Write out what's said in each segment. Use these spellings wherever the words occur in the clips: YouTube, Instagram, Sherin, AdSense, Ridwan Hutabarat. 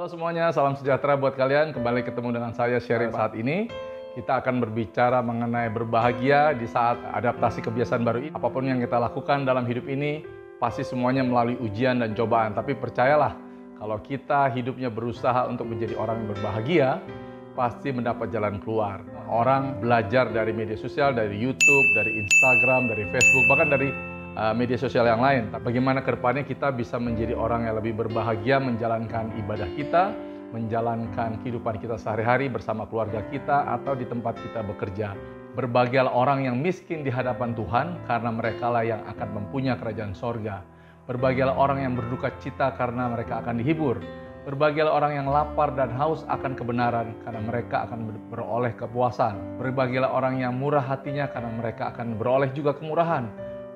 Halo semuanya, salam sejahtera buat kalian. Kembali ketemu dengan saya Sherin. Saat ini kita akan berbicara mengenai berbahagia di saat adaptasi kebiasaan baru ini. Apapun yang kita lakukan dalam hidup ini pasti semuanya melalui ujian dan cobaan. Tapi percayalah, kalau kita hidupnya berusaha untuk menjadi orang yang berbahagia, pasti mendapat jalan keluar. Orang belajar dari media sosial, dari YouTube, dari Instagram, dari Facebook, bahkan dari media sosial yang lain. Bagaimana kedepannya kita bisa menjadi orang yang lebih berbahagia, menjalankan ibadah kita, menjalankan kehidupan kita sehari-hari bersama keluarga kita atau di tempat kita bekerja. Berbahagialah orang yang miskin di hadapan Tuhan, karena merekalah yang akan mempunyai kerajaan sorga. Berbahagialah orang yang berduka cita, karena mereka akan dihibur. Berbahagialah orang yang lapar dan haus akan kebenaran, karena mereka akan beroleh kepuasan. Berbahagialah orang yang murah hatinya, karena mereka akan beroleh juga kemurahan.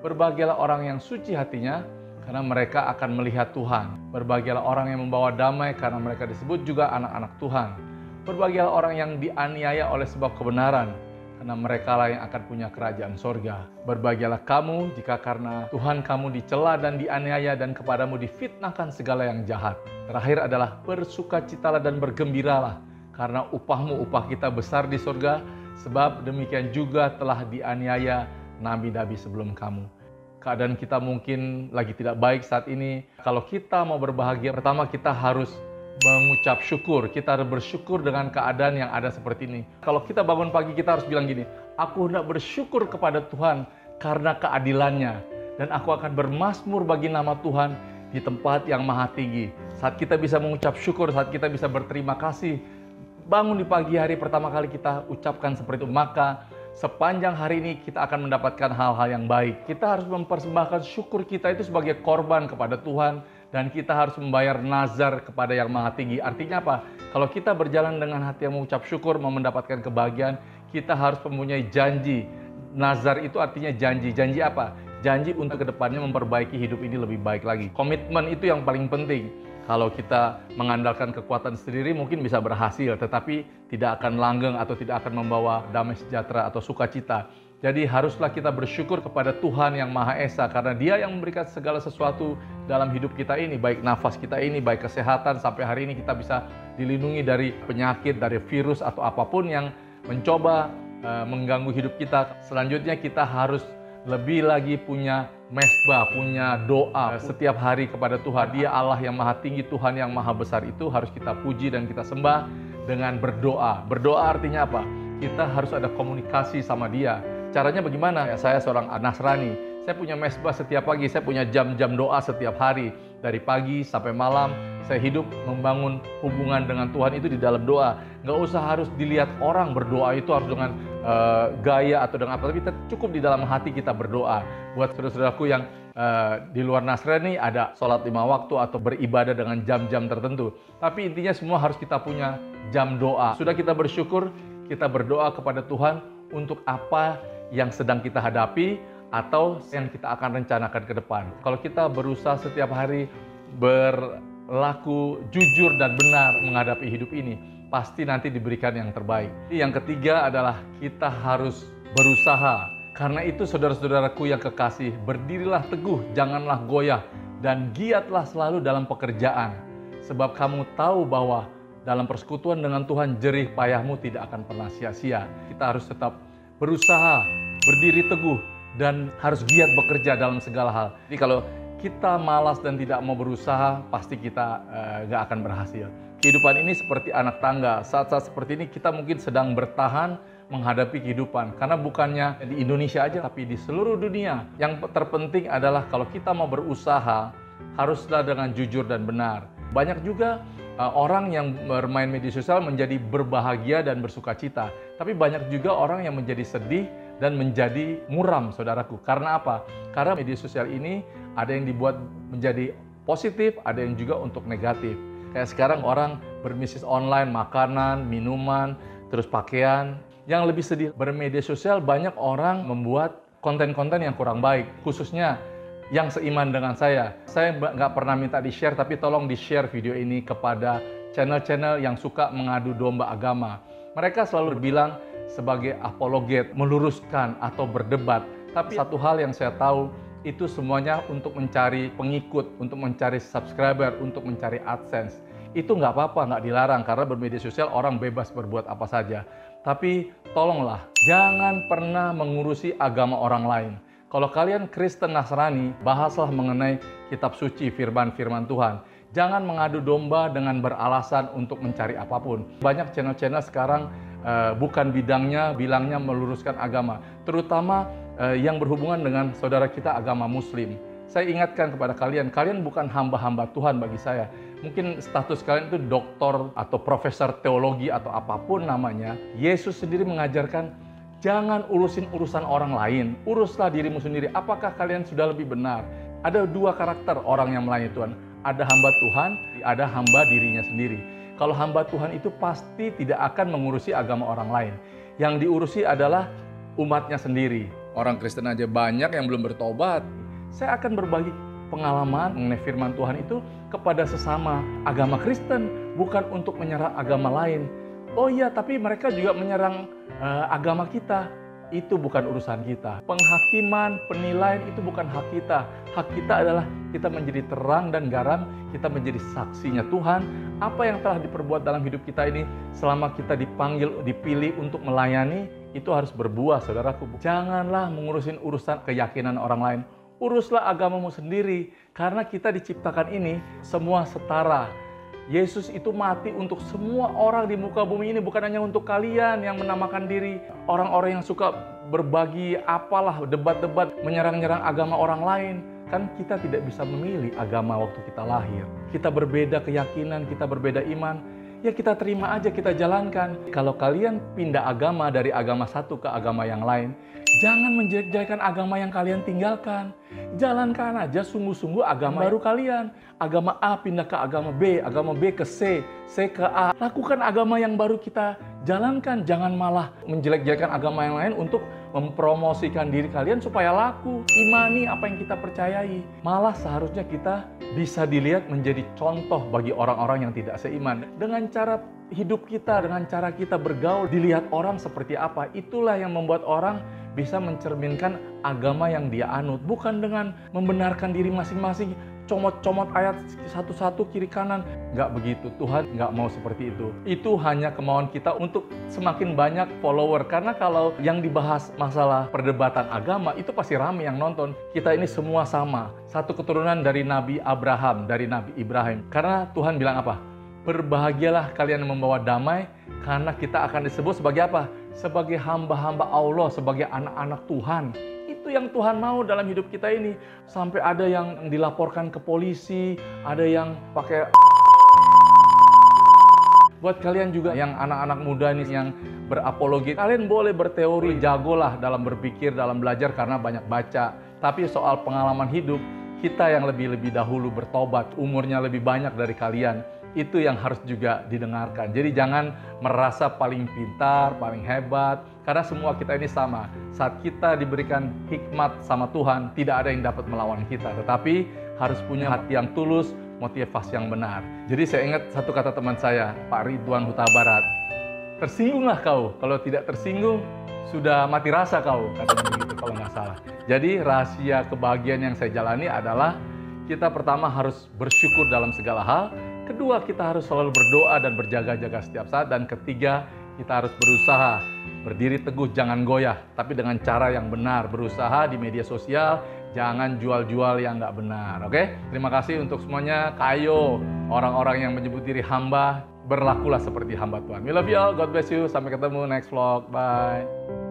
Berbahagialah orang yang suci hatinya, karena mereka akan melihat Tuhan. Berbahagialah orang yang membawa damai, karena mereka disebut juga anak-anak Tuhan. Berbahagialah orang yang dianiaya oleh sebab kebenaran, karena merekalah yang akan punya kerajaan sorga. Berbahagialah kamu jika karena Tuhan kamu dicela dan dianiaya, dan kepadamu difitnahkan segala yang jahat. Terakhir adalah bersukacitalah dan bergembiralah, karena upahmu upah kita besar di sorga, sebab demikian juga telah dianiaya nabi-nabi sebelum kamu. Keadaan kita mungkin lagi tidak baik saat ini. Kalau kita mau berbahagia, pertama kita harus mengucap syukur. Kita harus bersyukur dengan keadaan yang ada seperti ini. Kalau kita bangun pagi, kita harus bilang gini, aku hendak bersyukur kepada Tuhan karena keadilannya, dan aku akan bermazmur bagi nama Tuhan di tempat yang maha tinggi. Saat kita bisa mengucap syukur, saat kita bisa berterima kasih, bangun di pagi hari pertama kali kita ucapkan seperti itu, maka sepanjang hari ini kita akan mendapatkan hal-hal yang baik. Kita harus mempersembahkan syukur kita itu sebagai korban kepada Tuhan, dan kita harus membayar nazar kepada yang maha tinggi. Artinya apa? Kalau kita berjalan dengan hati yang mengucap syukur, mau mendapatkan kebahagiaan, kita harus mempunyai janji. Nazar itu artinya janji. Janji apa? Janji untuk kedepannya memperbaiki hidup ini lebih baik lagi. Komitmen itu yang paling penting. Kalau kita mengandalkan kekuatan sendiri mungkin bisa berhasil, tetapi tidak akan langgeng atau tidak akan membawa damai sejahtera atau sukacita. Jadi haruslah kita bersyukur kepada Tuhan yang Maha Esa, karena Dia yang memberikan segala sesuatu dalam hidup kita ini, baik nafas kita ini, baik kesehatan, sampai hari ini kita bisa dilindungi dari penyakit, dari virus atau apapun yang mencoba mengganggu hidup kita. Selanjutnya kita harus lebih lagi punya mesbah, punya doa setiap hari kepada Tuhan. Dia Allah yang maha tinggi, Tuhan yang maha besar, itu harus kita puji dan kita sembah dengan berdoa. Berdoa artinya apa? Kita harus ada komunikasi sama Dia. Caranya bagaimana? Ya, saya seorang Nasrani. Saya punya mesbah setiap pagi, saya punya jam-jam doa setiap hari. Dari pagi sampai malam, saya hidup membangun hubungan dengan Tuhan itu di dalam doa. Nggak usah harus dilihat orang berdoa itu harus dengan gaya atau dengan apa, tapi cukup di dalam hati kita berdoa. Buat saudara-saudaraku yang di luar Nasrani, ada sholat 5 waktu atau beribadah dengan jam-jam tertentu. Tapi intinya semua harus kita punya jam doa. Sudah kita bersyukur, kita berdoa kepada Tuhan untuk apa yang sedang kita hadapi atau yang kita akan rencanakan ke depan. Kalau kita berusaha setiap hari berlaku jujur dan benar menghadapi hidup ini, pasti nanti diberikan yang terbaik. Yang ketiga adalah kita harus berusaha. Karena itu saudara-saudaraku yang kekasih, berdirilah teguh, janganlah goyah, dan giatlah selalu dalam pekerjaan. Sebab kamu tahu bahwa dalam persekutuan dengan Tuhan, jerih payahmu tidak akan pernah sia-sia. Kita harus tetap berusaha, berdiri teguh, dan harus giat bekerja dalam segala hal. Jadi kalau kita malas dan tidak mau berusaha, pasti kita nggak akan berhasil. Kehidupan ini seperti anak tangga. Saat-saat seperti ini kita mungkin sedang bertahan menghadapi kehidupan. Karena bukannya di Indonesia aja, tapi di seluruh dunia. Yang terpenting adalah kalau kita mau berusaha, haruslah dengan jujur dan benar. Banyak juga orang yang bermain media sosial menjadi berbahagia dan bersukacita. Tapi banyak juga orang yang menjadi sedih dan menjadi muram, saudaraku. Karena apa? Karena media sosial ini ada yang dibuat menjadi positif, ada yang juga untuk negatif. Kayak sekarang orang berbisnis online, makanan, minuman, terus pakaian. Yang lebih sedih, bermedia sosial banyak orang membuat konten-konten yang kurang baik. Khususnya yang seiman dengan saya. Saya nggak pernah minta di-share, tapi tolong di-share video ini kepada channel-channel yang suka mengadu domba agama. Mereka selalu bilang sebagai apologet, meluruskan atau berdebat. Tapi satu hal yang saya tahu, itu semuanya untuk mencari pengikut, untuk mencari subscriber, untuk mencari AdSense. itu nggak apa-apa, nggak dilarang, karena bermedia sosial orang bebas berbuat apa saja. Tapi tolonglah, jangan pernah mengurusi agama orang lain. Kalau kalian Kristen Nasrani, bahaslah mengenai kitab suci, firman-firman Tuhan. Jangan mengadu domba dengan beralasan untuk mencari apapun. Banyak channel-channel sekarang bukan bidangnya, bilangnya meluruskan agama. Terutama yang berhubungan dengan saudara kita agama Muslim. Saya ingatkan kepada kalian, kalian bukan hamba-hamba Tuhan bagi saya. Mungkin status kalian itu doktor atau profesor teologi atau apapun namanya. Yesus sendiri mengajarkan, jangan urusin urusan orang lain. Uruslah dirimu sendiri. Apakah kalian sudah lebih benar? Ada dua karakter orang yang melayani Tuhan. Ada hamba Tuhan, ada hamba dirinya sendiri. Kalau hamba Tuhan itu pasti tidak akan mengurusi agama orang lain. Yang diurusi adalah umatnya sendiri. Orang Kristen aja banyak yang belum bertobat. Saya akan berbagi pengalaman mengenai firman Tuhan itu kepada sesama agama Kristen, bukan untuk menyerang agama lain. Oh iya, tapi mereka juga menyerang agama kita. Itu bukan urusan kita. Penghakiman, penilaian itu bukan hak kita. Hak kita adalah kita menjadi terang dan garam, kita menjadi saksinya Tuhan. Apa yang telah diperbuat dalam hidup kita ini, selama kita dipanggil, dipilih untuk melayani, itu harus berbuah, saudaraku. Janganlah mengurusin urusan keyakinan orang lain. Uruslah agamamu sendiri, karena kita diciptakan ini semua setara. Yesus itu mati untuk semua orang di muka bumi ini, bukan hanya untuk kalian yang menamakan diri orang-orang yang suka berbagi apalah, debat-debat, menyerang-nyerang agama orang lain. Kan kita tidak bisa memilih agama waktu kita lahir. Kita berbeda keyakinan, kita berbeda iman. Ya kita terima aja, kita jalankan. Kalau kalian pindah agama dari agama satu ke agama yang lain, jangan menjelek-jelekkan agama yang kalian tinggalkan. Jalankan aja sungguh-sungguh agama baru kalian. Agama A pindah ke agama B ke C, C ke A. Lakukan agama yang baru kita jalankan. Jangan malah menjelek-jelekkan agama yang lain untuk mempromosikan diri kalian supaya laku. Imani apa yang kita percayai. Malah seharusnya kita bisa dilihat menjadi contoh bagi orang-orang yang tidak seiman. Dengan cara hidup kita, dengan cara kita bergaul, dilihat orang seperti apa. Itulah yang membuat orang bisa mencerminkan agama yang dia anut. Bukan dengan membenarkan diri masing-masing, comot-comot ayat satu-satu kiri kanan. Nggak begitu, Tuhan nggak mau seperti itu. Itu hanya kemauan kita untuk semakin banyak follower. Karena kalau yang dibahas masalah perdebatan agama, itu pasti rame yang nonton. Kita ini semua sama. Satu keturunan dari Nabi Abraham, dari Nabi Ibrahim. Karena Tuhan bilang apa? Berbahagialah kalian yang membawa damai, karena kita akan disebut sebagai apa? Sebagai hamba-hamba Allah, sebagai anak-anak Tuhan. Itu yang Tuhan mau dalam hidup kita ini. Sampai ada yang dilaporkan ke polisi, ada yang pakai. Buat kalian juga yang anak-anak muda nih yang berapologi, kalian boleh berteori, jagolah dalam berpikir, dalam belajar karena banyak baca. Tapi soal pengalaman hidup, kita yang lebih dahulu bertobat, umurnya lebih banyak dari kalian. Itu yang harus juga didengarkan. Jadi jangan merasa paling pintar, paling hebat. Karena semua kita ini sama. Saat kita diberikan hikmat sama Tuhan, tidak ada yang dapat melawan kita. Tetapi harus punya hati yang tulus, motivasi yang benar. Jadi saya ingat satu kata teman saya, Pak Ridwan Hutabarat. Tersinggunglah kau, kalau tidak tersinggung sudah mati rasa kau, katanya begitu kalau nggak salah. Jadi rahasia kebahagiaan yang saya jalani adalah kita pertama harus bersyukur dalam segala hal, kedua kita harus selalu berdoa dan berjaga-jaga setiap saat, dan ketiga kita harus berusaha berdiri teguh, jangan goyah, tapi dengan cara yang benar, berusaha di media sosial. Jangan jual-jual yang nggak benar, oke? Terima kasih untuk semuanya. Kayo, orang-orang yang menyebut diri hamba, berlakulah seperti hamba Tuhan. We love you all, God bless you. Sampai ketemu next vlog, bye.